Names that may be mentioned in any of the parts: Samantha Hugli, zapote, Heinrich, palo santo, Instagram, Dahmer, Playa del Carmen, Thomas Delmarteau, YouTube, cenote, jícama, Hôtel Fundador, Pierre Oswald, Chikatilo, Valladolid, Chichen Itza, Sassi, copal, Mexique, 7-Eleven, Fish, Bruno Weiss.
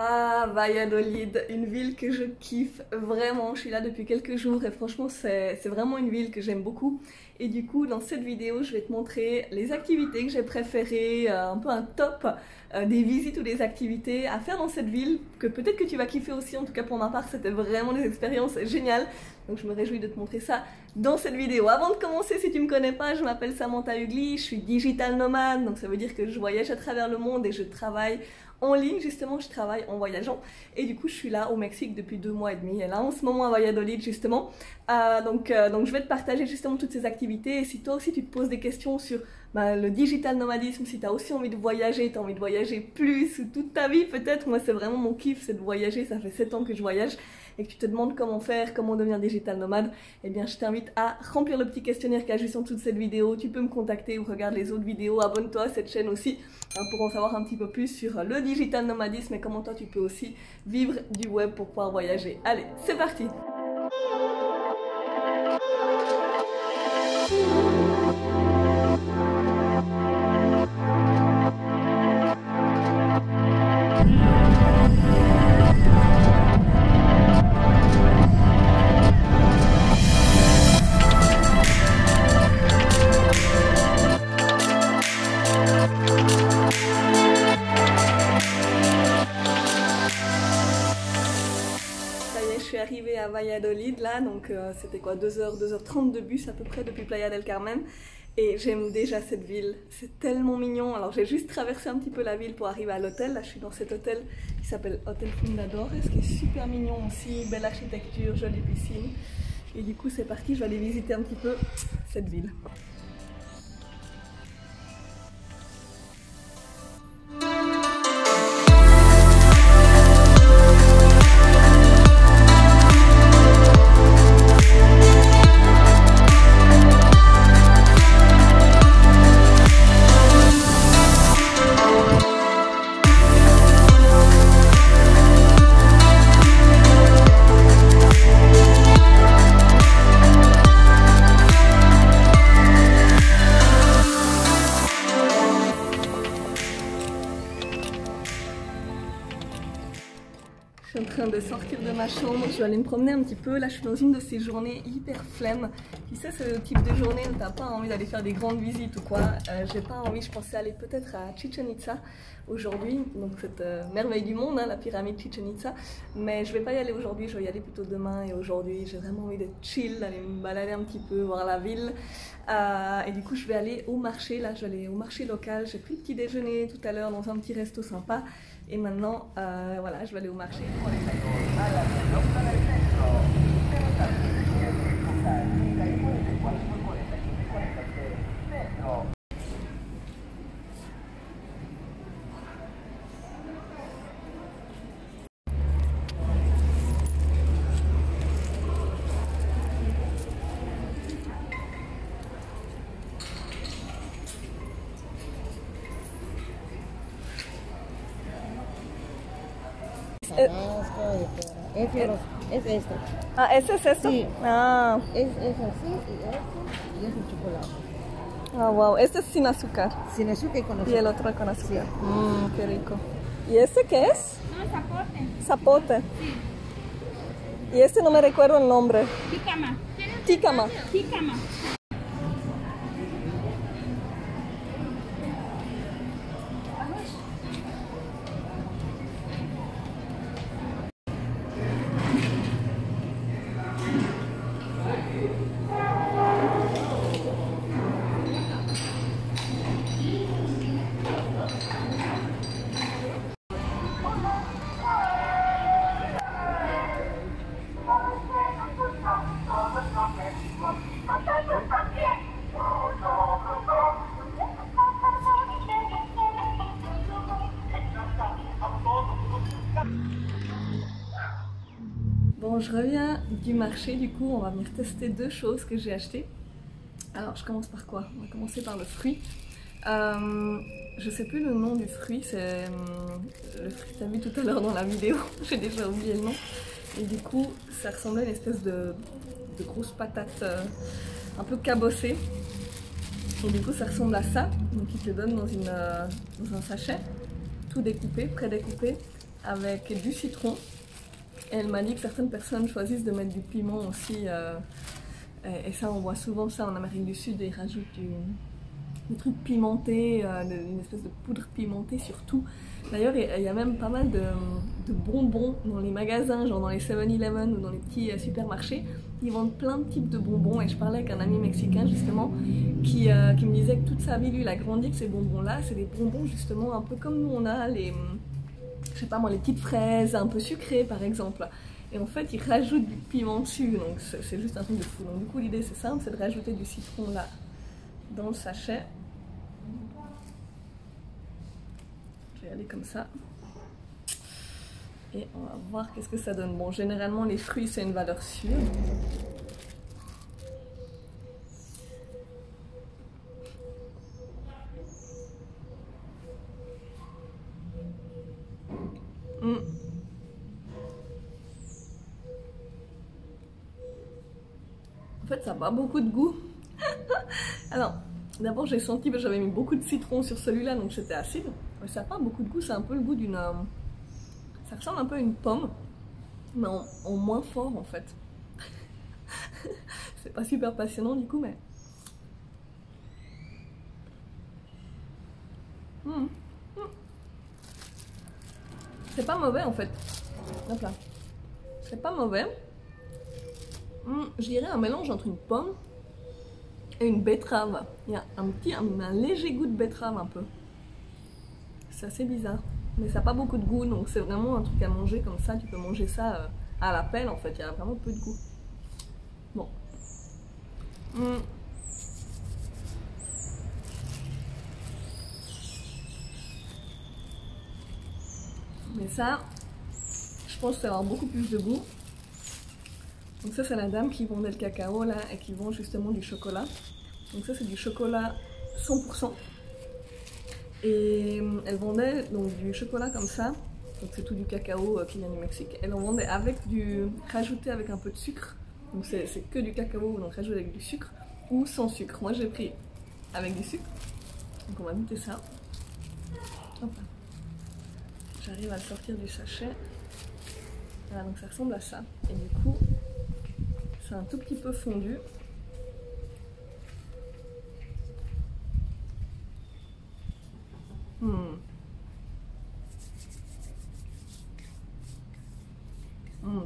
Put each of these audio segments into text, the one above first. Ah, Valladolid, une ville que je kiffe vraiment, je suis là depuis quelques jours et franchement c'est vraiment une ville que j'aime beaucoup. Et du coup dans cette vidéo je vais te montrer les activités que j'ai préférées, un peu un top des visites ou des activités à faire dans cette ville que peut-être que tu vas kiffer aussi. En tout cas pour ma part c'était vraiment des expériences géniales, donc je me réjouis de te montrer ça dans cette vidéo. Avant de commencer, si tu me connais pas, je m'appelle Samantha Hugli, je suis digital nomade, donc ça veut dire que je voyage à travers le monde et je travaille en ligne, justement, je travaille en voyageant et du coup je suis là au Mexique depuis 2 mois et demi et là en ce moment à Valladolid justement. Donc je vais te partager justement toutes ces activités et si toi aussi tu te poses des questions sur le digital nomadisme, si tu as aussi envie de voyager, tu as envie de voyager plus ou toute ta vie peut-être, moi c'est vraiment mon kiff, c'est de voyager, ça fait 7 ans que je voyage, et que tu te demandes comment faire, comment devenir digital nomade, eh bien je t'invite à remplir le petit questionnaire qu'il y a juste en dessous de cette vidéo, tu peux me contacter ou regarde les autres vidéos, abonne-toi à cette chaîne aussi pour en savoir un petit peu plus sur le digital nomadisme et comment toi tu peux aussi vivre du web pour pouvoir voyager. Allez, c'est parti! À Valladolid là, donc c'était quoi, 2h, 2h30 de bus à peu près depuis Playa del Carmen et j'aime déjà cette ville, c'est tellement mignon. Alors j'ai juste traversé un petit peu la ville pour arriver à l'hôtel, là je suis dans cet hôtel qui s'appelle Hôtel Fundador et ce qui est super mignon aussi, belle architecture, jolie piscine et du coup c'est parti, je vais aller visiter un petit peu cette ville. Je suis en train de sortir de ma chambre, je vais aller me promener un petit peu. Là je suis dans une de ces journées hyper flemme. Tu sais, c'est le type de journée où t'as pas envie d'aller faire des grandes visites ou quoi. J'ai pas envie, je pensais aller peut-être à Chichen Itza aujourd'hui, donc cette merveille du monde, hein, la pyramide Chichen Itza. Mais je vais pas y aller aujourd'hui, je vais y aller plutôt demain et aujourd'hui j'ai vraiment envie d'être chill, d'aller me balader un petit peu, voir la ville. Et du coup je vais aller au marché, là je vais aller au marché local, j'ai pris le petit déjeuner tout à l'heure dans un petit resto sympa. Et maintenant, voilà, je vais aller au marché. Es esto. Ah, ¿ese es esto? Sí. Ah. Es así y es un chocolate. Ah, wow. Este es sin azúcar. Sin azúcar y con azúcar. Y el otro con azúcar. Sí. Mm, qué rico. ¿Y este qué es? No, zapote. Zapote. Sí. Y este no me recuerdo el nombre. Jícama. Jícama. Jícama. Bon, je reviens du marché, du coup on va venir tester 2 choses que j'ai achetées. Alors je commence par quoi? On va commencer par le fruit. Je sais plus le nom du fruit, c'est le fruit que tu as vu tout à l'heure dans la vidéo, j'ai déjà oublié le nom. Et du coup ça ressemblait à une espèce de grosse patate un peu cabossée. Et du coup ça ressemble à ça, donc ils te donnent dans un sachet, tout découpé, pré-découpé. avec du citron. Et elle m'a dit que certaines personnes choisissent de mettre du piment aussi. Et ça, on voit souvent ça en Amérique du Sud, ils rajoutent des trucs pimentés, une espèce de poudre pimentée sur tout. D'ailleurs, il y a même pas mal de bonbons dans les magasins, genre dans les 7-Eleven ou dans les petits supermarchés. Ils vendent plein de types de bonbons et je parlais avec un ami mexicain justement qui me disait que toute sa vie, lui, il a grandi que ces bonbons-là, c'est des bonbons justement un peu comme nous on a les... je sais pas moi, les petites fraises un peu sucrées par exemple. Et en fait, ils rajoutent du piment dessus, donc c'est juste un truc de fou. Donc du coup, l'idée c'est simple, c'est de rajouter du citron là dans le sachet. Je vais aller comme ça. Et on va voir qu'est-ce que ça donne. Bon, généralement les fruits c'est une valeur sûre. En fait ça n'a pas beaucoup de goût. Alors d'abord j'ai senti que j'avais mis beaucoup de citron sur celui-là donc c'était acide. Mais ça n'a pas beaucoup de goût, c'est un peu le goût d'une... ça ressemble un peu à une pomme, mais en moins fort en fait. C'est pas super passionnant du coup, mais... C'est pas mauvais en fait. Hop là. C'est pas mauvais. Je dirais un mélange entre une pomme et une betterave. Il y a un léger goût de betterave un peu. C'est assez bizarre. Mais ça n'a pas beaucoup de goût, donc c'est vraiment un truc à manger comme ça. Tu peux manger ça à la pelle en fait, il y a vraiment peu de goût. Bon. Mais ça, je pense que ça va avoir beaucoup plus de goût. Donc ça c'est la dame qui vendait le cacao là et qui vend justement du chocolat. Donc ça c'est du chocolat 100%. Et elle vendait donc du chocolat comme ça, donc c'est tout du cacao qui vient du Mexique. Elle en vendait rajouté avec un peu de sucre, donc c'est que du cacao, donc rajouté avec du sucre ou sans sucre. Moi j'ai pris avec du sucre, donc on va goûter ça. Hop. J'arrive à le sortir du sachet. Voilà, donc ça ressemble à ça. Et du coup, c'est un tout petit peu fondu.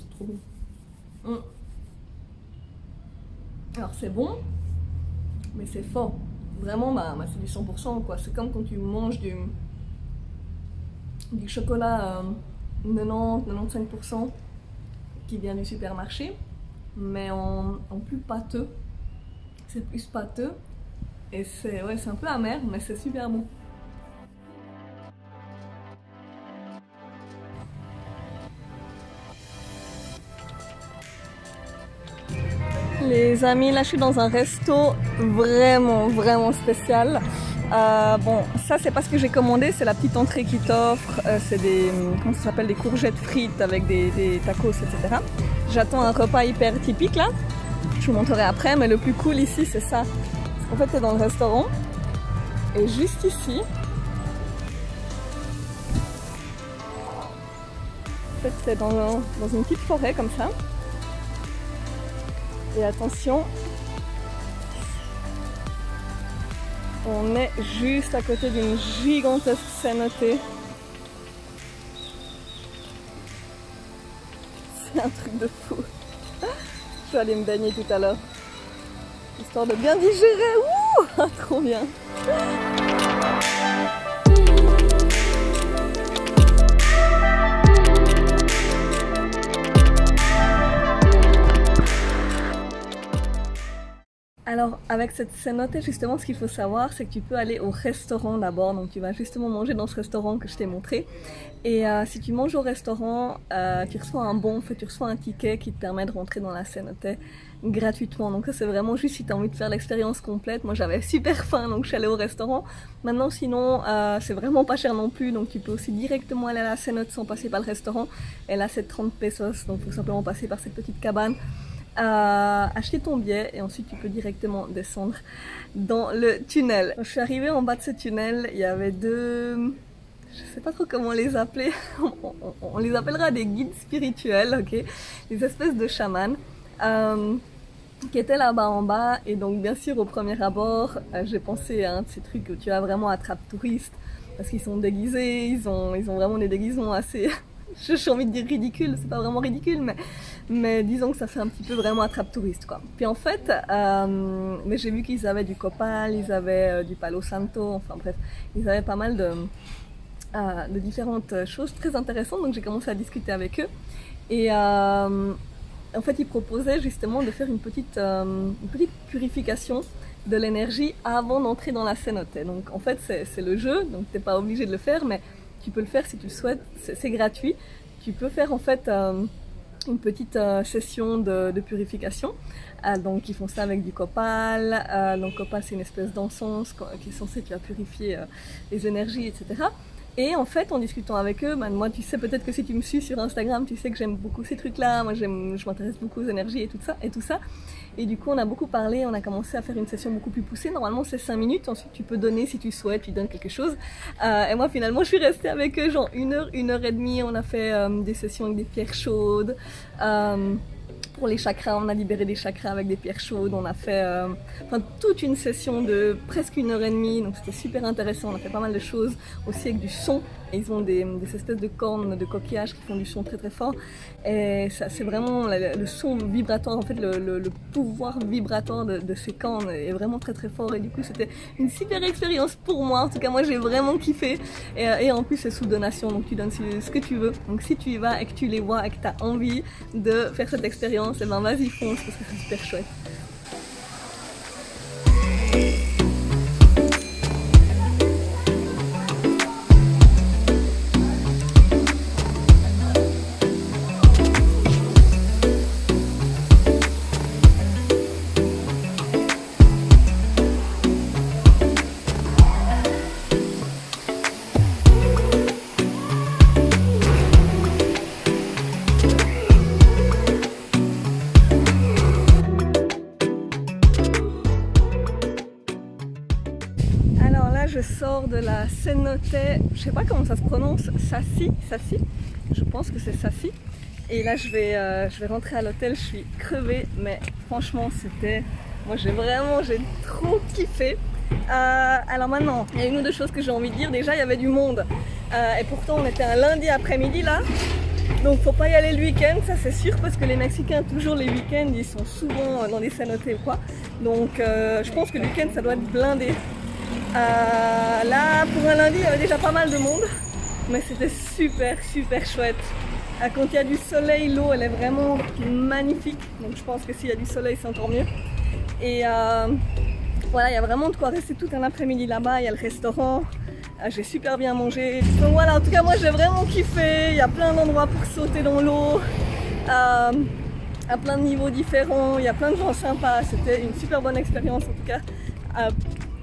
C'est trop bon. Alors c'est bon, mais c'est fort. Vraiment, c'est du 100% quoi. C'est comme quand tu manges du chocolat 90-95% qui vient du supermarché, mais en plus pâteux. C'est plus pâteux et c'est un peu amer, mais c'est super bon. Les amis, là je suis dans un resto vraiment, vraiment spécial. Bon, ça c'est pas ce que j'ai commandé, c'est la petite entrée qu'ils t'offrent. C'est des courgettes frites avec des tacos, etc. J'attends un repas hyper typique là. Je vous montrerai après, mais le plus cool ici c'est ça. En fait, t'es dans le restaurant et juste ici, en fait, t'es dans une petite forêt comme ça. Et attention, on est juste à côté d'une gigantesque cenote. C'est un truc de fou. Je vais aller me baigner tout à l'heure, histoire de bien digérer. Ouh, trop bien. Alors avec cette cenote, justement, ce qu'il faut savoir, c'est que tu peux aller au restaurant d'abord. Donc tu vas justement manger dans ce restaurant que je t'ai montré. Et si tu manges au restaurant, tu reçois un bon, en fait, tu reçois un ticket qui te permet de rentrer dans la cenote gratuitement. Donc ça c'est vraiment juste si tu as envie de faire l'expérience complète. Moi j'avais super faim donc je suis allée au restaurant. Maintenant sinon c'est vraiment pas cher non plus. Donc tu peux aussi directement aller à la cenote sans passer par le restaurant. Et là c'est 30 pesos, donc il faut simplement passer par cette petite cabane. Acheter ton billet et ensuite tu peux directement descendre dans le tunnel. Quand je suis arrivée en bas de ce tunnel, il y avait deux je ne sais pas trop comment les appeler, on les appellera des guides spirituels, ok, des espèces de chamans, qui étaient là-bas en bas. Et donc bien sûr au premier abord, j'ai pensé à un de ces trucs où tu as vraiment attrape touriste, parce qu'ils sont déguisés, ils ont vraiment des déguisements assez... j'ai envie de dire ridicule, c'est pas vraiment ridicule, mais disons que ça fait un petit peu vraiment attrape touriste quoi. Puis en fait, mais j'ai vu qu'ils avaient du copal, ils avaient du palo santo, enfin bref, ils avaient pas mal de différentes choses très intéressantes, donc j'ai commencé à discuter avec eux. Et en fait, ils proposaient justement de faire une petite purification de l'énergie avant d'entrer dans la cenote. Donc en fait, c'est le jeu, donc t'es pas obligé de le faire, mais tu peux le faire si tu le souhaites, c'est gratuit. Tu peux faire en fait une petite session de purification. Donc ils font ça avec du copal. Donc copal, c'est une espèce d'encens qui est censé purifier les énergies, etc. Et en fait, en discutant avec eux, moi tu sais peut-être que si tu me suis sur Instagram, tu sais que j'aime beaucoup ces trucs-là. Moi je m'intéresse beaucoup aux énergies et tout ça, et tout ça. Et du coup on a beaucoup parlé, on a commencé à faire une session beaucoup plus poussée. Normalement c'est 5 minutes, ensuite tu peux donner si tu souhaites, tu donnes quelque chose. Et moi finalement je suis restée avec eux genre 1 heure, 1 heure et demie. On a fait des sessions avec des pierres chaudes. Pour les chakras, on a libéré des chakras avec des pierres chaudes. On a fait toute une session de presque 1 heure et demie, donc c'était super intéressant. On a fait pas mal de choses aussi avec du son. Et ils ont des espèces de cornes, de coquillages qui font du son très très fort. Et c'est vraiment le son vibratoire, en fait le pouvoir vibratoire de ces cornes est vraiment très très fort. Et du coup c'était une super expérience pour moi. En tout cas moi j'ai vraiment kiffé. Et en plus c'est sous donation, donc tu donnes ce que tu veux. Donc si tu y vas et que tu les vois et que tu as envie de faire cette expérience, et ben vas-y, fonce, parce que c'est super chouette. Je sors de la cenote, je sais pas comment ça se prononce, Sassi, je pense que c'est Sassi. Et là je vais rentrer à l'hôtel, je suis crevée, mais franchement c'était... Moi j'ai trop kiffé. Alors maintenant, il y a une ou deux choses que j'ai envie de dire. Déjà il y avait du monde, et pourtant on était un lundi après-midi là. Donc faut pas y aller le week-end, ça c'est sûr, parce que les Mexicains, toujours les week-ends, ils sont souvent dans des cenotes ou quoi. Donc je pense que le week-end ça doit être blindé. Là pour un lundi il y avait déjà pas mal de monde, mais c'était super super chouette. Quand il y a du soleil, l'eau elle est vraiment magnifique, donc je pense que s'il y a du soleil c'est encore mieux. Et voilà, il y a vraiment de quoi rester tout un après-midi là-bas. Il y a le restaurant, j'ai super bien mangé, donc voilà. En tout cas moi j'ai vraiment kiffé. Il y a plein d'endroits pour sauter dans l'eau, à plein de niveaux différents, il y a plein de gens sympas. C'était une super bonne expérience en tout cas.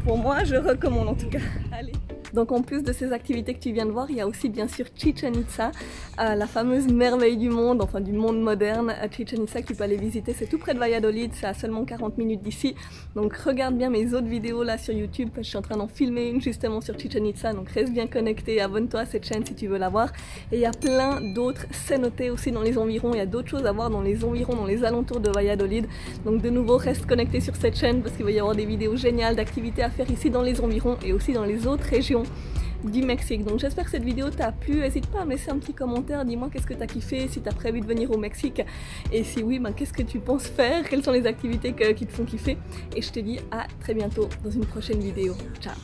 Pour moi, je recommande en tout cas. Allez. Donc en plus de ces activités que tu viens de voir, il y a aussi bien sûr Chichen Itza, la fameuse merveille du monde, enfin du monde moderne. Chichen Itza que tu peux aller visiter, c'est tout près de Valladolid, c'est à seulement 40 minutes d'ici. Donc regarde bien mes autres vidéos là sur YouTube, parce que je suis en train d'en filmer une justement sur Chichen Itza, donc reste bien connecté, abonne-toi à cette chaîne si tu veux la voir. Et il y a plein d'autres cenotes aussi dans les environs, il y a d'autres choses à voir dans les environs, dans les alentours de Valladolid. Donc de nouveau, reste connecté sur cette chaîne, parce qu'il va y avoir des vidéos géniales d'activités à faire ici dans les environs et aussi dans les autres régions du Mexique. Donc j'espère que cette vidéo t'a plu, n'hésite pas à me laisser un petit commentaire, dis-moi qu'est-ce que t'as kiffé, si t'as prévu de venir au Mexique, et si oui, qu'est-ce que tu penses faire, quelles sont les activités qui te font kiffer, et je te dis à très bientôt dans une prochaine vidéo. Ciao.